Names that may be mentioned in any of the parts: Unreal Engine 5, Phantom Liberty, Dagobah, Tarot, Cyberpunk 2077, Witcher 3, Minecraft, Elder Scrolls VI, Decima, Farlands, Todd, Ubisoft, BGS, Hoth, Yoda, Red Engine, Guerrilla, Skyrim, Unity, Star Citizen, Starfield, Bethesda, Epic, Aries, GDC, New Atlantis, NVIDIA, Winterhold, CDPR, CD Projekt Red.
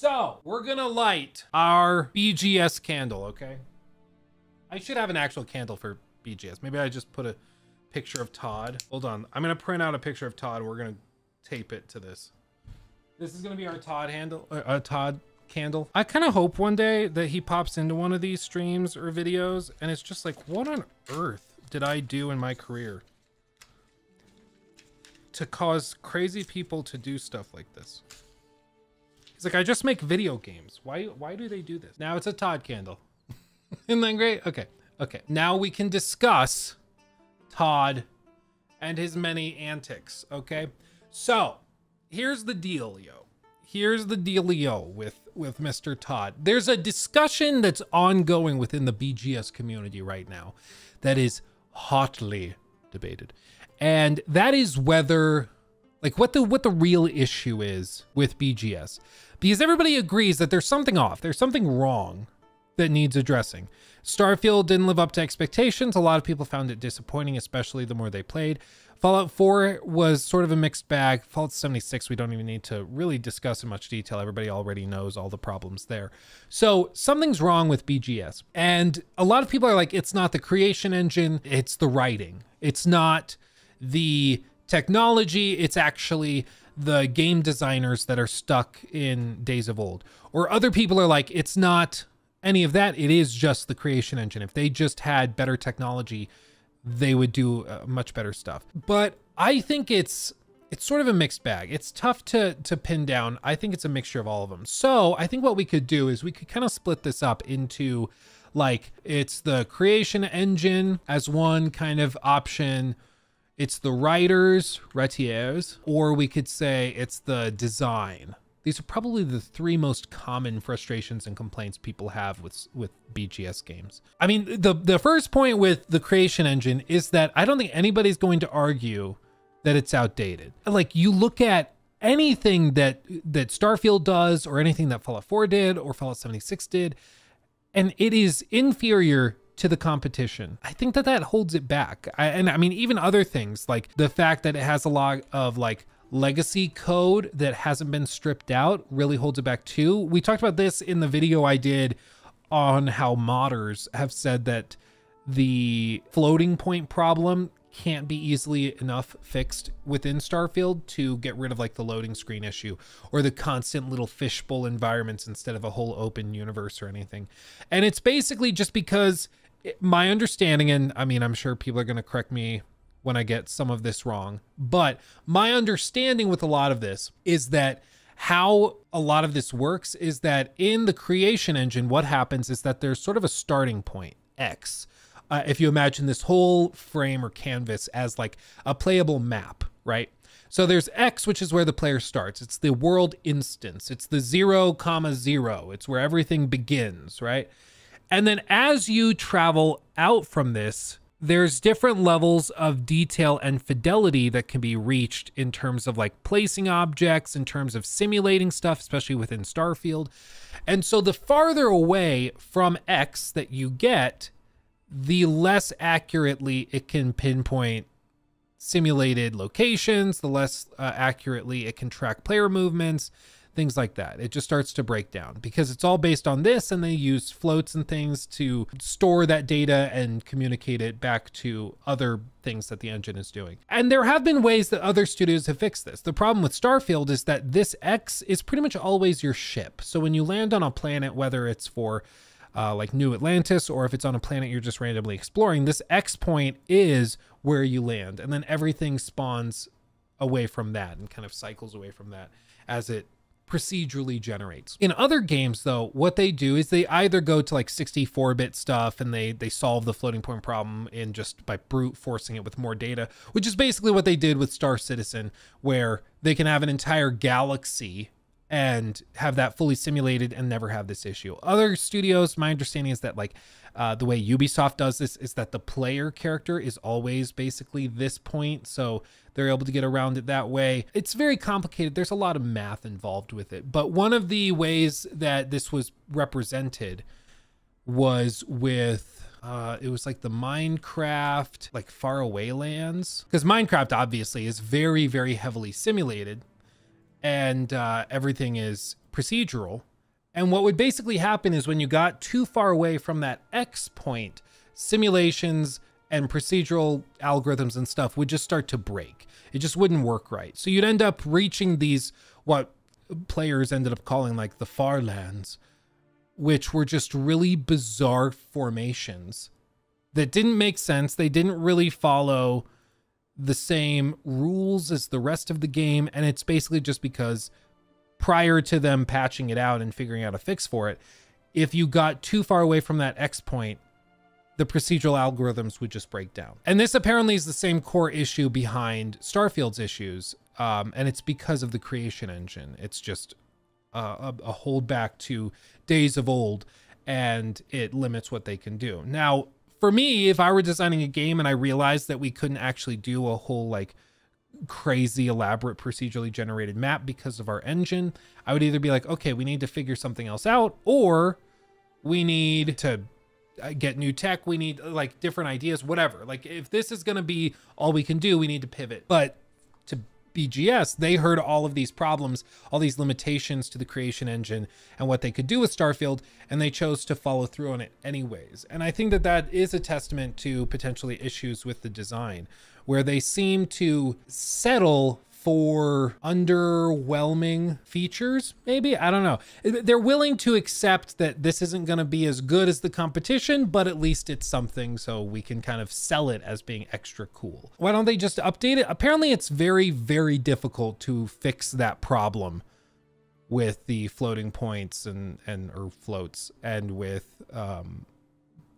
So we're gonna light our BGS candle, okay? I should have an actual candle for BGS. Maybe I just put a picture of Todd. Hold on, I'm gonna print out a picture of Todd. We're gonna tape it to this. This is gonna be our Todd candle. I kind of hope one day that he pops into one of these streams or videos and it's just like, what on earth did I do in my career to cause crazy people to do stuff like this? He's like, I just make video games. Why do they do this? Now it's a Todd candle. Isn't that great? Okay. Okay. Now we can discuss Todd and his many antics. Okay. So here's the dealio. Here's the dealio with Mr. Todd. There's a discussion that's ongoing within the BGS community right now that is hotly debated. And that is whether, like, what the real issue is with BGS. Because everybody agrees that there's something off. There's something wrong that needs addressing. Starfield didn't live up to expectations. A lot of people found it disappointing, especially the more they played. Fallout 4 was sort of a mixed bag. Fallout 76, we don't even need to really discuss in much detail. Everybody already knows all the problems there. So something's wrong with BGS. And a lot of people are like, it's not the creation engine, it's the writing. It's not the technology, it's actually the game designers that are stuck in days of old. Or other people are like, it's not any of that, it is just the creation engine. If they just had better technology, they would do much better stuff. But I think it's sort of a mixed bag. It's tough to pin down. I think it's a mixture of all of them. So I think what we could do is we could kind of split this up into, like, it's the creation engine as one kind of option. It's the writers, or we could say it's the design. These are probably the three most common frustrations and complaints people have with BGS games. I mean, the first point with the creation engine is that I don't think anybody's going to argue that it's outdated. Like, you look at anything that Starfield does or anything that Fallout 4 did or Fallout 76 did, and it is inferior to the competition. I think that holds it back. I mean, even other things like the fact that it has a lot of, like, legacy code that hasn't been stripped out really holds it back too. We talked about this in the video I did on how modders have said that the floating point problem can't be easily enough fixed within Starfield to get rid of, like, the loading screen issue or the constant little fishbowl environments instead of a whole open universe or anything. And it's basically just because my understanding, and I mean, I'm sure people are going to correct me when I get some of this wrong, but my understanding with a lot of this is that how a lot of this works is that in the creation engine, what happens is that there's sort of a starting point, X. If you imagine this whole frame or canvas as, like, a playable map, right? So there's X, which is where the player starts. It's the world instance. It's the 0,0. It's where everything begins, right? And then as you travel out from this, there's different levels of detail and fidelity that can be reached in terms of, like, placing objects, in terms of simulating stuff, especially within Starfield. And so the farther away from X that you get, the less accurately it can pinpoint simulated locations, the less accurately it can track player movements, things like that. It just starts to break down because it's all based on this, and they use floats and things to store that data and communicate it back to other things that the engine is doing. And there have been ways that other studios have fixed this. The problem with Starfield is that this X is pretty much always your ship. So when you land on a planet, whether it's for like New Atlantis, or if it's on a planet you're just randomly exploring, this X point is where you land, and then everything spawns away from that and kind of cycles away from that as it procedurally generates. In other games, though, what they do is they either go to, like, 64-bit stuff and they solve the floating point problem in just by brute forcing it with more data, which is basically what they did with Star Citizen, where they can have an entire galaxy and have that fully simulated and never have this issue. Other studios, my understanding is that, like, the way Ubisoft does this is that the player character is always basically this point, so they're able to get around it that way. It's very complicated. There's a lot of math involved with it. But one of the ways that this was represented was with it was like the Minecraft, like, Faraway Lands, because Minecraft obviously is very, very heavily simulated. And everything is procedural, And what would basically happen is when you got too far away from that X point, simulations and procedural algorithms and stuff would just start to break. It just wouldn't work right. So you'd end up reaching these, what players ended up calling like the Farlands, which were just really bizarre formations that didn't make sense. They didn't really follow the same rules as the rest of the game. And it's basically just because prior to them patching it out and figuring out a fix for it, if you got too far away from that X point, the procedural algorithms would just break down. And this apparently is the same core issue behind Starfield's issues. And it's because of the Creation Engine. It's just a holdback to days of old, and it limits what they can do. Now, for me, if I were designing a game and I realized that we couldn't actually do a whole like crazy elaborate procedurally generated map because of our engine, I would either be like, okay, we need to figure something else out, or we need to get new tech, we need like different ideas, whatever. Like if this is going to be all we can do, we need to pivot. But to BGS, they heard all of these problems, all these limitations to the Creation Engine and what they could do with Starfield, and they chose to follow through on it anyways. And I think that that is a testament to potentially issues with the design, where they seem to settle for underwhelming features, maybe? I don't know. They're willing to accept that this isn't going to be as good as the competition, but at least it's something, so we can kind of sell it as being extra cool. Why don't they just update it? Apparently it's very, very difficult to fix that problem with the floating points and or floats, and with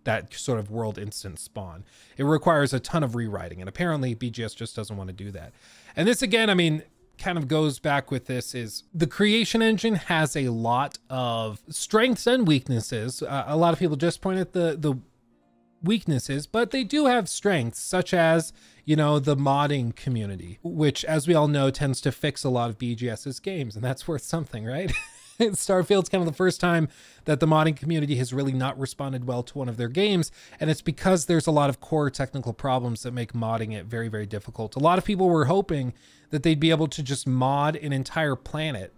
that sort of world instance spawn. It requires a ton of rewriting, and apparently BGS just doesn't want to do that. And this again, I mean, kind of goes back with this, is the Creation Engine has a lot of strengths and weaknesses. A lot of people just point at the weaknesses, but they do have strengths, such as, you know, the modding community, which, as we all know, tends to fix a lot of BGS's games, and that's worth something, right? Starfield's kind of the first time that the modding community has really not responded well to one of their games, and it's because there's a lot of core technical problems that make modding it very, very difficult. A lot of people were hoping that they'd be able to just mod an entire planet.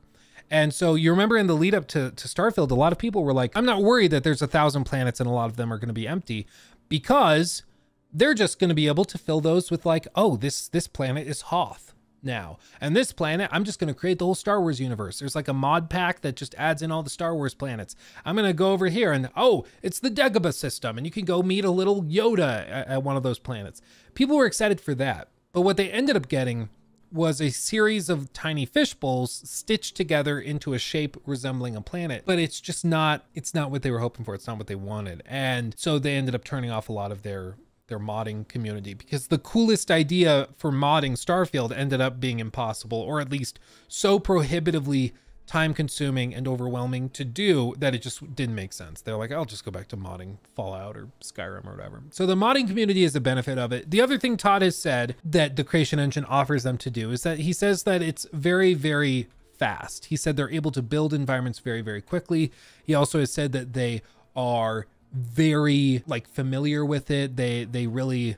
And so you remember in the lead up to Starfield, a lot of people were like, I'm not worried that there's 1,000 planets and a lot of them are going to be empty, because they're just going to be able to fill those with like, oh, this planet is Hoth now, and this planet, I'm just going to create the whole Star Wars universe. There's like a mod pack that just adds in all the Star Wars planets. I'm going to go over here and, oh, it's the Dagobah system, and you can go meet a little Yoda at one of those planets. People were excited for that. But what they ended up getting was a series of tiny fish bowls stitched together into a shape resembling a planet, but it's just not, it's not what they were hoping for. It's not what they wanted. And so they ended up turning off a lot of their modding community, because the coolest idea for modding Starfield ended up being impossible, or at least so prohibitively time consuming and overwhelming to do that it just didn't make sense. They're like, I'll just go back to modding Fallout or Skyrim or whatever. So the modding community is a benefit of it. The other thing Todd has said that the Creation Engine offers them to do is that he says that it's very, very fast. He said they're able to build environments very, very quickly. He also has said that they are very like familiar with it. They really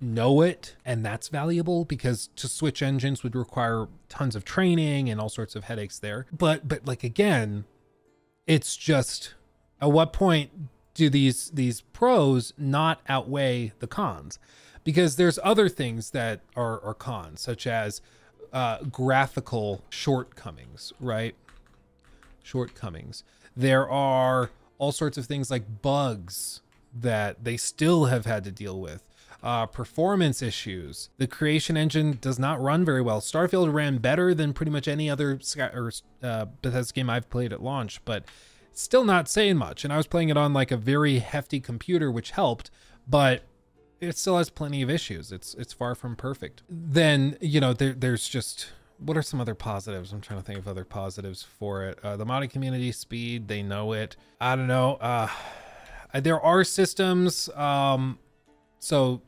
know it, and that's valuable, because to switch engines would require tons of training and all sorts of headaches there. But like, again, it's just, at what point do these pros not outweigh the cons? Because there's other things that are cons, such as graphical shortcomings, right? Shortcomings. There are all sorts of things like bugs that they still have had to deal with, performance issues. The Creation Engine does not run very well. Starfield ran better than pretty much any other Bethesda game I've played at launch, but still not saying much. And I was playing it on like a very hefty computer, which helped, but it still has plenty of issues. It's far from perfect. Then, you know, there's just, what are some other positives? I'm trying to think of other positives for it. The modding community, speed, they know it. I don't know. There are systems. So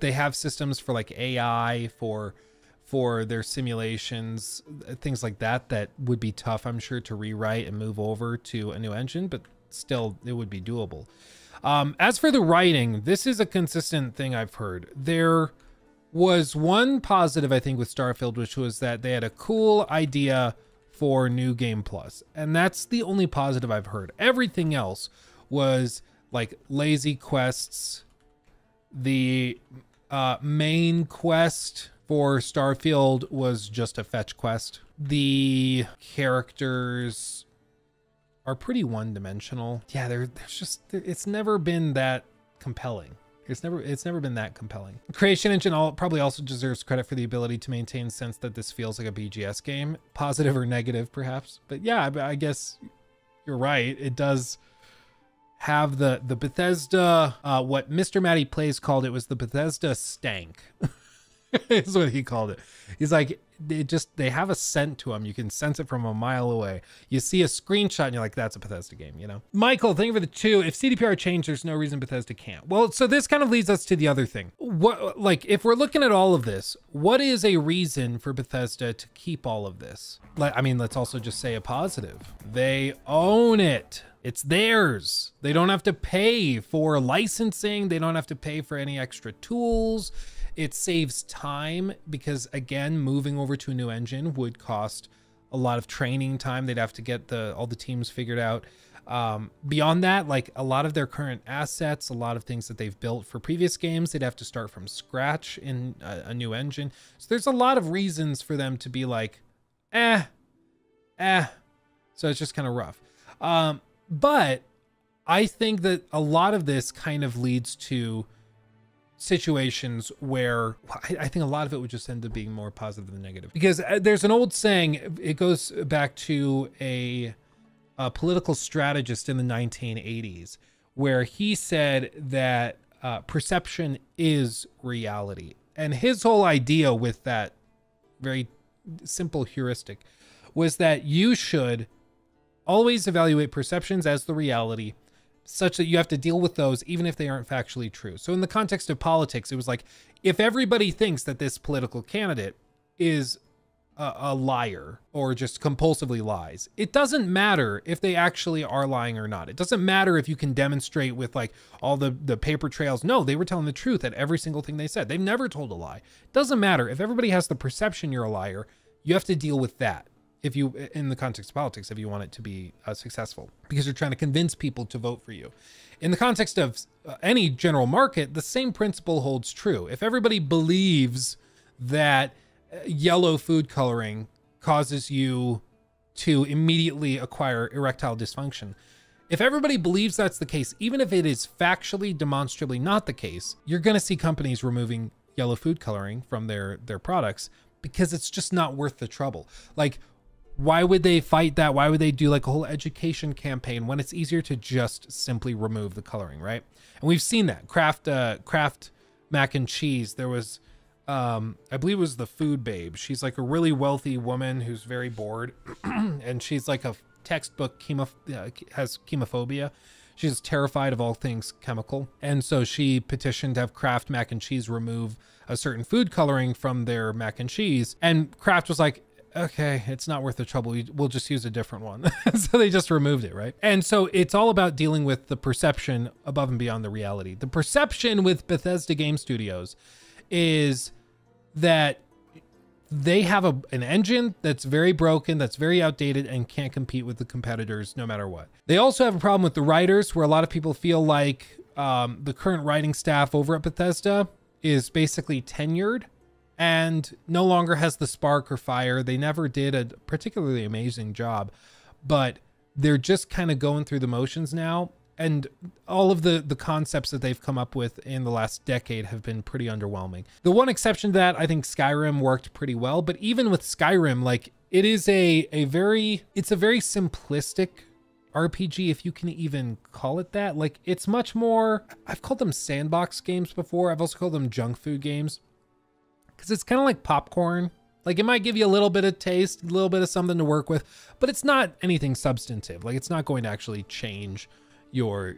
they have systems for like AI, for their simulations, things like that, that would be tough, I'm sure, to rewrite and move over to a new engine, but still it would be doable. As for the writing, this is a consistent thing I've heard. There was one positive, I think, with Starfield, which was that they had a cool idea for New Game Plus. And that's the only positive I've heard. Everything else was like lazy quests. The main quest for Starfield was just a fetch quest. The characters are pretty one-dimensional. Yeah, it's never been that compelling. It's never been that compelling. Creation Engine probably also deserves credit for the ability to maintain sense that this feels like a BGS game, positive or negative perhaps. But yeah, I guess you're right. It does have the Bethesda, what Mr. Matty Plays called it was the Bethesda stank. Is what he called it. He's like, they have a scent to them. You can sense it from a mile away. You see a screenshot and you're like, that's a Bethesda game, you know? Michael, thank you for the 2. If CDPR changed, there's no reason Bethesda can't. Well, so this kind of leads us to the other thing. What, like, if we're looking at all of this, what is a reason for Bethesda to keep all of this? I mean, let's also just say a positive. They own it. It's theirs. They don't have to pay for licensing. They don't have to pay for any extra tools. It saves time because, again, moving over to a new engine would cost a lot of training time. They'd have to get all the teams figured out. Beyond that, like a lot of their current assets, a lot of things that they've built for previous games, they'd have to start from scratch in a new engine. So there's a lot of reasons for them to be like, eh. So it's just kind of rough. But I think that a lot of this kind of leads to situations where I think a lot of it would just end up being more positive than negative, because there's an old saying. It goes back to a political strategist in the 1980s where he said that perception is reality, and his whole idea with that very simple heuristic was that you should always evaluate perceptions as the reality, such that you have to deal with those even if they aren't factually true. So in the context of politics, it was like, if everybody thinks that this political candidate is a liar or just compulsively lies, it doesn't matter if they actually are lying or not. It doesn't matter if you can demonstrate with like all the paper trails. No, they were telling the truth at every single thing they said. They've never told a lie. It doesn't matter. If everybody has the perception you're a liar, you have to deal with that. If you, in the context of politics, if you want it to be successful, because you're trying to convince people to vote for you. In the context of any general market, the same principle holds true. If everybody believes that yellow food coloring causes you to immediately acquire erectile dysfunction, if everybody believes that's the case, even if it is factually, demonstrably not the case, you're going to see companies removing yellow food coloring from their products because it's just not worth the trouble. Like, why would they fight that? Why would they do like a whole education campaign when it's easier to just simply remove the coloring, right? And we've seen that. Kraft mac and cheese. There was, I believe it was the Food Babe. She's like a really wealthy woman who's very bored, and she's like a textbook has chemophobia. She's terrified of all things chemical, and so she petitioned to have Kraft mac and cheese remove a certain food coloring from their mac and cheese. And Kraft was like, okay, it's not worth the trouble. We'll just use a different one. So they just removed it, right? And so it's all about dealing with the perception above and beyond the reality. The perception with Bethesda Game Studios is that they have an engine that's very broken, that's very outdated, and can't compete with the competitors no matter what. They also have a problem with the writers, where a lot of people feel like the current writing staff over at Bethesda is basically tenured and no longer has the spark or fire. They never did a particularly amazing job, but they're just kind of going through the motions now. And all of the concepts that they've come up with in the last decade have been pretty underwhelming. The one exception to that, I think Skyrim worked pretty well, but even with Skyrim, like it is a very simplistic RPG, if you can even call it that. Like it's much more, I've called them sandbox games before. I've also called them junk food games. Because it's kind of like popcorn. Like it might give you a little bit of taste, a little bit of something to work with, but it's not anything substantive. Like it's not going to actually change your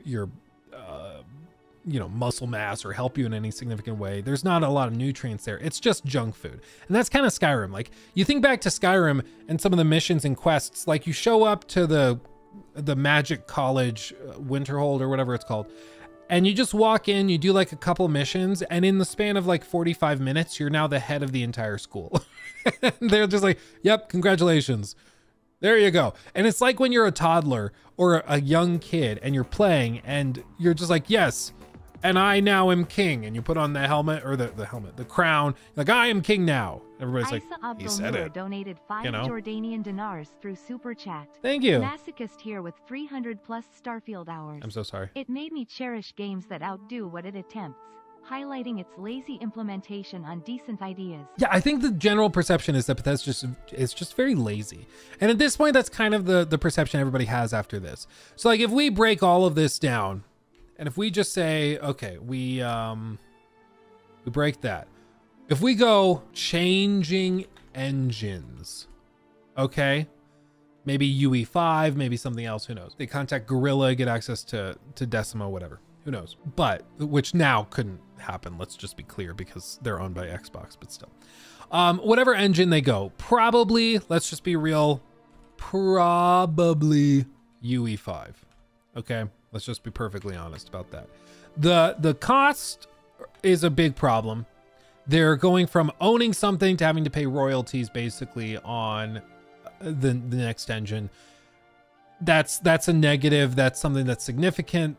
muscle mass or help you in any significant way. There's not a lot of nutrients there. It's just junk food. And that's kind of Skyrim. Like you think back to Skyrim and some of the missions and quests, like you show up to the Magic College, Winterhold or whatever it's called, and you just walk in, you do like a couple missions, and in the span of like 45 minutes, you're now the head of the entire school. They're just like, yep, congratulations. There you go. And it's like when you're a toddler or a young kid and you're playing and you're just like, yes, and I now am king. And you put on the helmet or the crown. Like, I am king now. Everybody's like, he said it. Donated 5 Jordanian dinars through Super Chat. Thank you. Masochist here with 300 plus Starfield hours. I'm so sorry. It made me cherish games that outdo what it attempts, highlighting its lazy implementation on decent ideas. Yeah, I think the general perception is that Bethesda is just very lazy. And at this point, that's kind of the perception everybody has after this. So like, if we break all of this down and if we just say, okay, we break that. If we go changing engines, okay, maybe UE5, maybe something else, who knows? They contact Guerrilla, get access to Decima, whatever. Who knows? But, which now couldn't happen, let's just be clear, because they're owned by Xbox, but still. Whatever engine they go, probably, let's just be real, probably UE5. Okay, let's just be perfectly honest about that. The cost is a big problem. They're going from owning something to having to pay royalties basically on the next engine. That's a negative, that's something that's significant.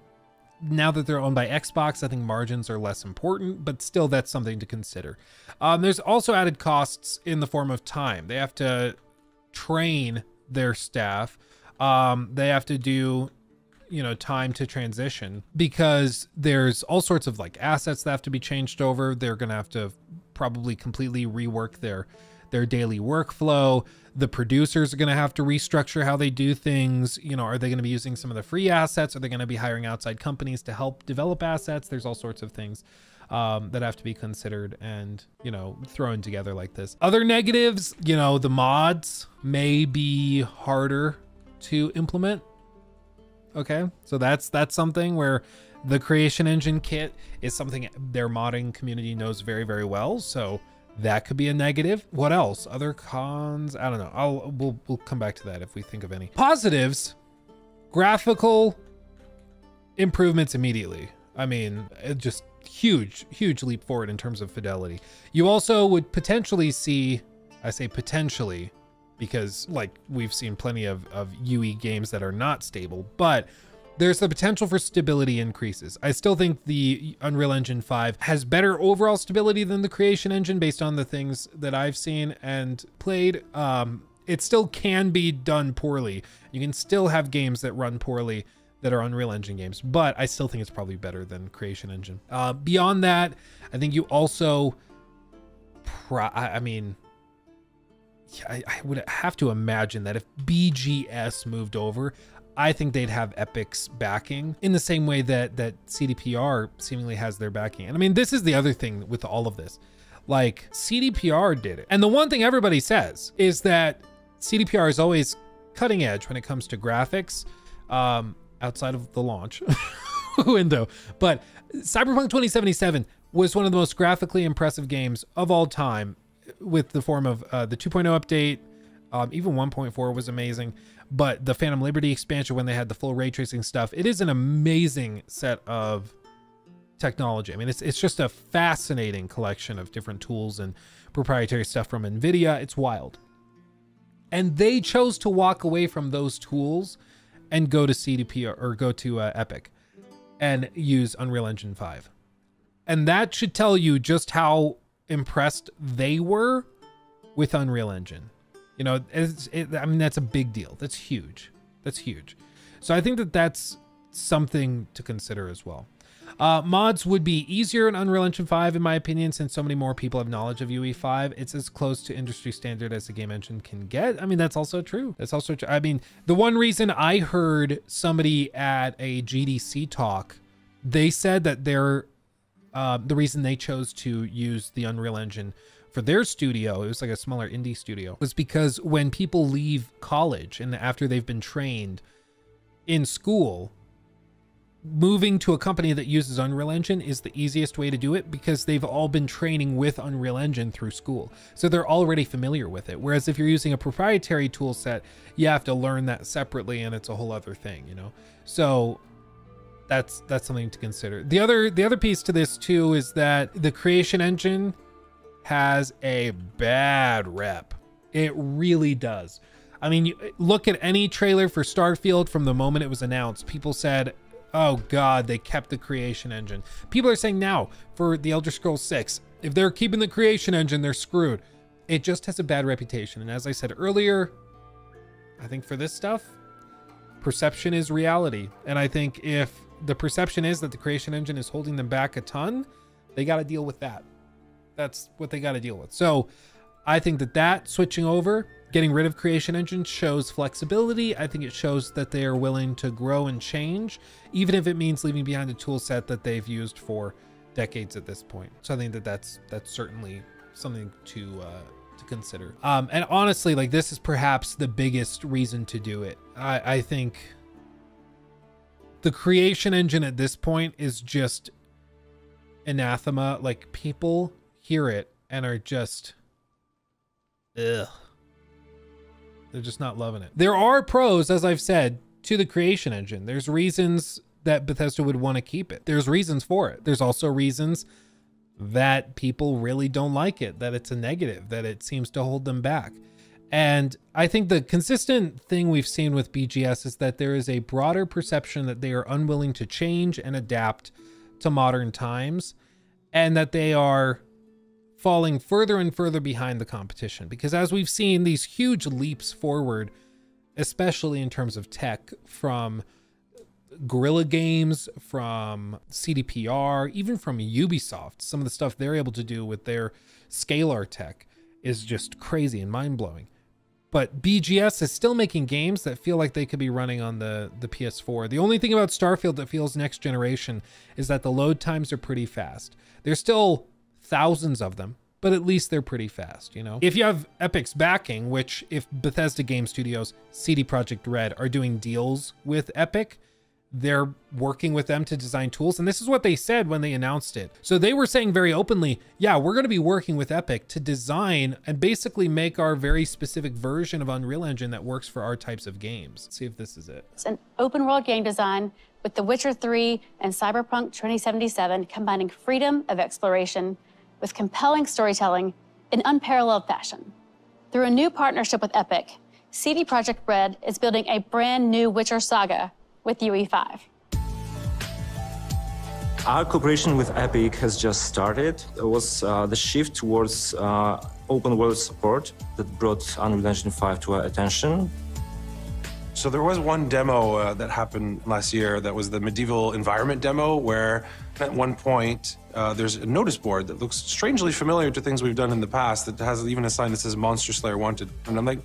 Now that they're owned by Xbox, I think margins are less important, but still that's something to consider. There's also added costs in the form of time. They have to train their staff. They have to do, you know, time to transition because there's all sorts of like assets that have to be changed over. They're going to have to probably completely rework their daily workflow. The producers are going to have to restructure how they do things. You know, are they going to be using some of the free assets? Are they going to be hiring outside companies to help develop assets? There's all sorts of things that have to be considered and, you know, thrown together like this. Other negatives, you know, the mods may be harder to implement. Okay, so that's something where the Creation Engine kit is something their modding community knows very, very well. So that could be a negative. What else? Other cons? I don't know. We'll come back to that if we think of any. Positives, graphical improvements immediately. I mean, just huge, huge leap forward in terms of fidelity. You also would potentially see, I say potentially, because like we've seen plenty of UE games that are not stable, but there's the potential for stability increases. I still think the Unreal Engine 5 has better overall stability than the Creation Engine based on the things that I've seen and played. It still can be done poorly. You can still have games that run poorly that are Unreal Engine games, but I still think it's probably better than Creation Engine. Beyond that, I think you also, I would have to imagine that if BGS moved over, I think they'd have Epic's backing in the same way that CDPR seemingly has their backing. And I mean, this is the other thing with all of this, like CDPR did it. And the one thing everybody says is that CDPR is always cutting edge when it comes to graphics, outside of the launch window. But Cyberpunk 2077 was one of the most graphically impressive games of all time, with the form of the 2.0 update. Even 1.4 was amazing, but the Phantom Liberty expansion, when they had the full ray tracing stuff, it is an amazing set of technology. I mean, it's just a fascinating collection of different tools and proprietary stuff from NVIDIA. It's wild. And they chose to walk away from those tools and go to CDPR or go to Epic and use Unreal Engine 5. And that should tell you just how impressed they were with Unreal Engine. You know, I mean, that's a big deal. That's huge. That's huge. So I think that's something to consider as well. Mods would be easier in Unreal Engine 5, in my opinion, since so many more people have knowledge of UE5. It's as close to industry standard as the game engine can get. I mean, that's also true. That's also true. I mean, the one reason I heard somebody at a GDC talk, they said that they're the reason they chose to use the Unreal Engine for their studio, it was like a smaller indie studio, was because when people leave college and after they've been trained in school, moving to a company that uses Unreal Engine is the easiest way to do it because they've all been training with Unreal Engine through school. So they're already familiar with it. Whereas if you're using a proprietary tool set, you have to learn that separately and it's a whole other thing, you know? So that's something to consider. The other piece to this too is that the Creation Engine has a bad rep. It really does. I mean, you look at any trailer for Starfield from the moment it was announced. People said, oh God, they kept the creation engine. People are saying now for the Elder Scrolls VI, if they're keeping the creation engine, they're screwed. It just has a bad reputation. And as I said earlier, I think for this stuff, perception is reality. And I think if the perception is that the creation engine is holding them back a ton, they got to deal with that. That's what they got to deal with. So I think that switching over, getting rid of creation engine shows flexibility. I think it shows that they are willing to grow and change, even if it means leaving behind a tool set that they've used for decades at this point. So I think that that's certainly something to consider. And honestly, like, this is perhaps the biggest reason to do it. I think the creation engine at this point is just anathema. Like, people hear it and are just, ugh. They're just not loving it. There are pros, as I've said, to the creation engine. There's reasons that Bethesda would want to keep it. There's reasons for it. There's also reasons that people really don't like it, that it's a negative, that it seems to hold them back. And I think the consistent thing we've seen with BGS is that there is a broader perception that they are unwilling to change and adapt to modern times, and that they are falling further and further behind the competition. Because as we've seen, these huge leaps forward, especially in terms of tech, from Guerrilla Games, from CDPR, even from Ubisoft, some of the stuff they're able to do with their scalar tech is just crazy and mind-blowing. But BGS is still making games that feel like they could be running on the PS4. The only thing about Starfield that feels next generation is that the load times are pretty fast. There's still thousands of them, but at least they're pretty fast, you know? If you have Epic's backing, which if Bethesda Game Studios, CD Projekt Red are doing deals with Epic, they're working with them to design tools. And this is what they said when they announced it. So they were saying very openly, yeah, we're going to be working with Epic to design and basically make our very specific version of Unreal Engine that works for our types of games. Let's see if this is it. It's an open world game design with The Witcher 3 and Cyberpunk 2077, combining freedom of exploration with compelling storytelling in unparalleled fashion. Through a new partnership with Epic, CD Projekt Red is building a brand new Witcher saga with UE5. Our cooperation with Epic has just started. It was the shift towards open world support that brought Unreal Engine 5 to our attention. So there was one demo that happened last year that was the medieval environment demo, where at one point there's a notice board that looks strangely familiar to things we've done in the past, that has even a sign that says Monster Slayer Wanted. And I'm like,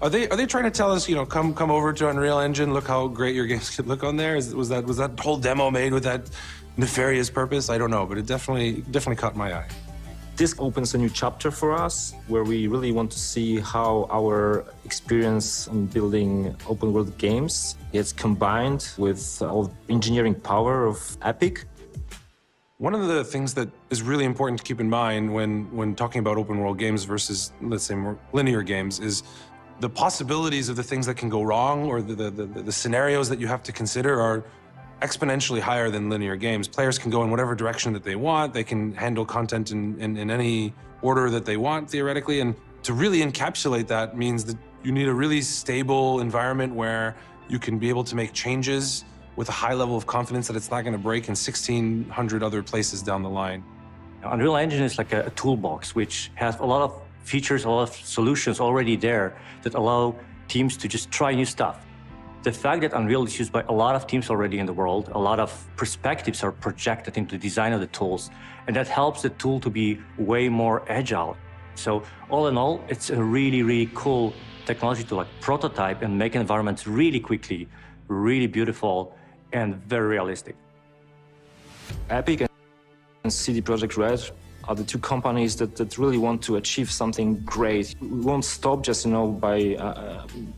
Are they trying to tell us, you know, come over to Unreal Engine, look how great your games could look on there? Was that whole demo made with that nefarious purpose? I don't know, but it definitely caught my eye. This opens a new chapter for us, where we really want to see how our experience in building open world games gets combined with all the engineering power of Epic. One of the things that is really important to keep in mind when talking about open world games versus, let's say, more linear games is the possibilities of the things that can go wrong, or the scenarios that you have to consider, are exponentially higher than linear games. Players can go in whatever direction that they want. They can handle content in any order that they want, theoretically. And to really encapsulate that means that you need a really stable environment where you can be able to make changes with a high level of confidence that it's not going to break in 1,600 other places down the line. Unreal Engine is like a toolbox, which has a lot of features, a lot of solutions already there that allow teams to just try new stuff. The fact that Unreal is used by a lot of teams already in the world, a lot of perspectives are projected into the design of the tools, and that helps the tool to be way more agile. So all in all, it's a really, really cool technology to like prototype and make environments really quickly, really beautiful, and very realistic. Epic and CD Projekt Red are the two companies that really want to achieve something great. We won't stop just, you know, by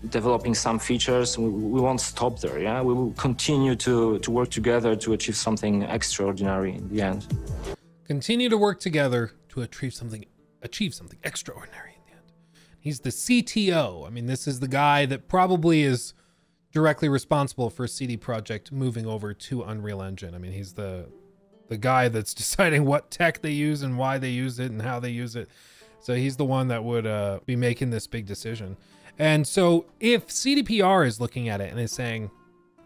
developing some features. We won't stop there, yeah? We will continue to work together to achieve something extraordinary in the end. Continue to work together to achieve something extraordinary in the end. He's the CTO. I mean, this is the guy that probably is directly responsible for CD Projekt moving over to Unreal Engine. I mean, he's the guy that's deciding what tech they use and why they use it and how they use it. So he's the one that would be making this big decision. And so if CDPR is looking at it and is saying,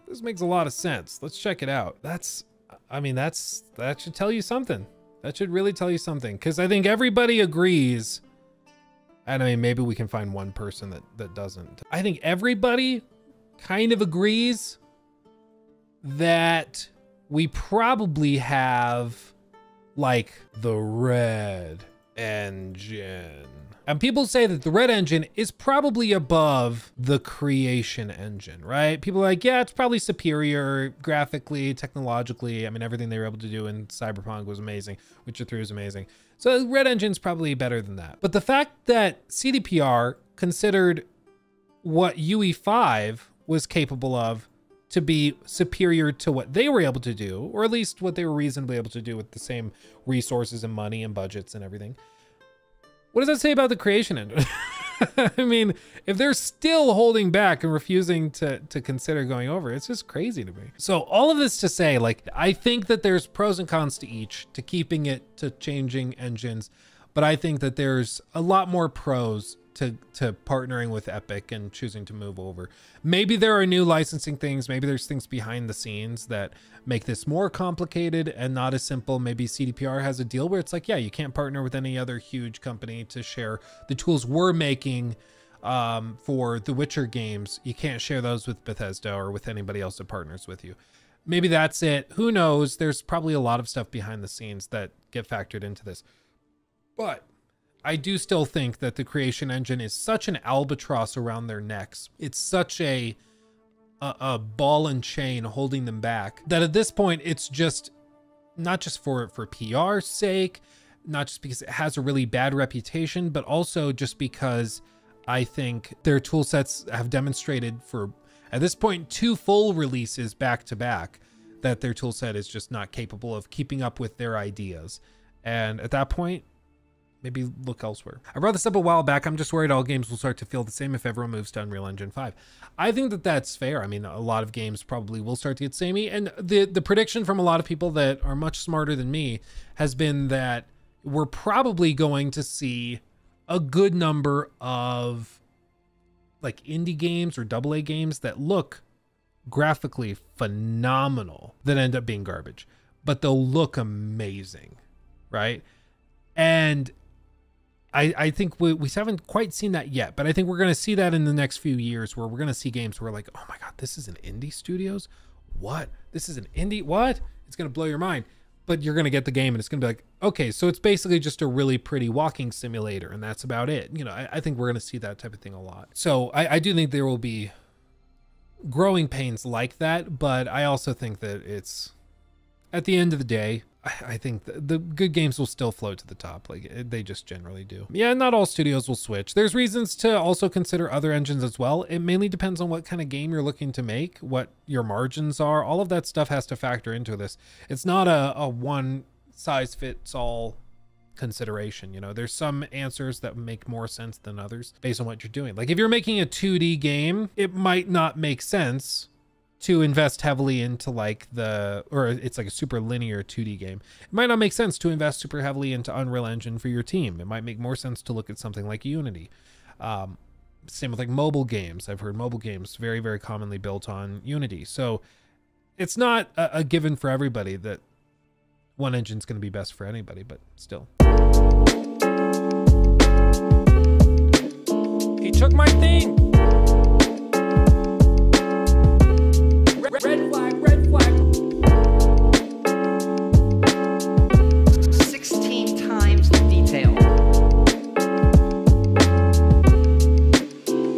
this makes a lot of sense, let's check it out. That's, I mean, that's, that should tell you something. That should really tell you something. Cause I think everybody agrees. And I mean, maybe we can find one person that doesn't. I think everybody kind of agrees that we probably have like the Red Engine. And people say that the Red Engine is probably above the Creation Engine, right? People are like, yeah, it's probably superior graphically, technologically. I mean, everything they were able to do in Cyberpunk was amazing. Witcher 3 was amazing. So Red Engine's probably better than that. But the fact that CDPR considered what UE5 was capable of to be superior to what they were able to do, or at least what they were reasonably able to do with the same resources and money and budgets and everything. What does that say about the Creation Engine? I mean, if they're still holding back and refusing to consider going over, it's just crazy to me. So all of this to say, like, I think that there's pros and cons to each, to keeping it, to changing engines. But I think that there's a lot more pros to partnering with Epic and choosing to move over. Maybe there are new licensing things. Maybe there's things behind the scenes that make this more complicated and not as simple. Maybe CDPR has a deal where it's like, yeah, you can't partner with any other huge company to share the tools we're making for the Witcher games. You can't share those with Bethesda or with anybody else that partners with you. Maybe that's it. Who knows? There's probably a lot of stuff behind the scenes that get factored into this. But I do still think that the Creation Engine is such an albatross around their necks. It's such a ball and chain holding them back that at this point, it's just not just for PR's sake, not just because it has a really bad reputation, but also just because I think their tool sets have demonstrated for, at this point, 2 full releases back to back, that their tool set is just not capable of keeping up with their ideas. And at that point, maybe look elsewhere. I brought this up a while back. I'm just worried all games will start to feel the same if everyone moves to Unreal Engine 5. I think that that's fair. I mean, a lot of games probably will start to get samey. And the prediction from a lot of people that are much smarter than me has been that we're probably going to see a good number of like indie games or AA games that look graphically phenomenal that end up being garbage, but they'll look amazing, right? And I think we haven't quite seen that yet, but I think we're going to see that in the next few years, where we're going to see games where like, oh my God, this is an indie studios. What? This is an indie. What? It's going to blow your mind, but you're going to get the game and it's going to be like, okay, so it's basically just a really pretty walking simulator. And that's about it. You know, I think we're going to see that type of thing a lot. So I do think there will be growing pains like that, but I also think that it's at the end of the day, I think the good games will still float to the top. Like they just generally do. Yeah, not all studios will switch. There's reasons to also consider other engines as well. It mainly depends on what kind of game you're looking to make, what your margins are. All of that stuff has to factor into this. It's not a one size fits all consideration. You know, there's some answers that make more sense than others based on what you're doing. Like if you're making a 2D game, it might not make sense to invest heavily into like or it's like a super linear 2D game. It might not make sense to invest super heavily into Unreal Engine for your team. It might make more sense to look at something like Unity. Same with like mobile games. I've heard mobile games very, very commonly built on Unity. So it's not a given for everybody that one engine's going to be best for anybody, but still. He took my thing.